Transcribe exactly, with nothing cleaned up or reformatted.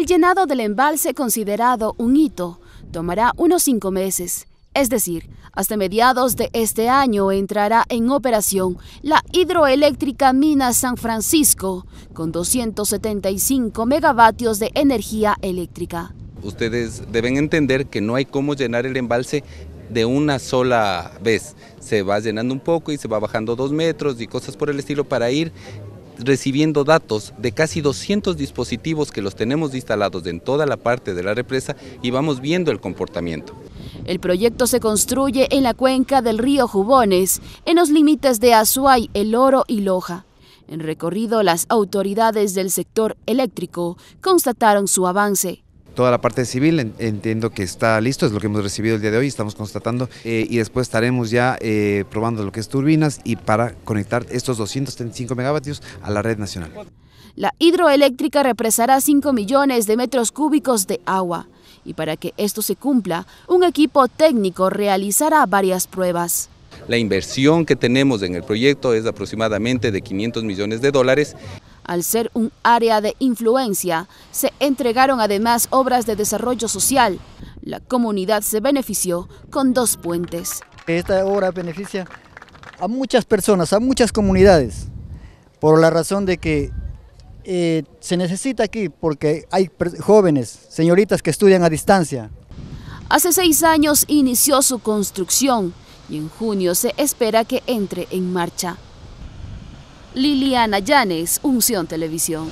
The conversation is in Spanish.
El llenado del embalse, considerado un hito, tomará unos cinco meses. Es decir, hasta mediados de este año entrará en operación la hidroeléctrica Minas San Francisco, con doscientos setenta y cinco megavatios de energía eléctrica. Ustedes deben entender que no hay cómo llenar el embalse de una sola vez. Se va llenando un poco y se va bajando dos metros y cosas por el estilo para ir recibiendo datos de casi doscientos dispositivos que los tenemos instalados en toda la parte de la represa y vamos viendo el comportamiento. El proyecto se construye en la cuenca del río Jubones, en los límites de Azuay, El Oro y Loja. En recorrido, las autoridades del sector eléctrico constataron su avance. Toda la parte civil entiendo que está listo, es lo que hemos recibido el día de hoy, estamos constatando eh, y después estaremos ya eh, probando lo que es turbinas y para conectar estos doscientos treinta y cinco megavatios a la red nacional. La hidroeléctrica represará cinco millones de metros cúbicos de agua y para que esto se cumpla, un equipo técnico realizará varias pruebas. La inversión que tenemos en el proyecto es aproximadamente de quinientos millones de dólares. Al ser un área de influencia, se entregaron además obras de desarrollo social. La comunidad se benefició con dos puentes. Esta obra beneficia a muchas personas, a muchas comunidades, por la razón de que eh, se necesita aquí, porque hay jóvenes, señoritas que estudian a distancia. Hace seis años inició su construcción y en junio se espera que entre en marcha. Liliana Llanes, Unsión Televisión.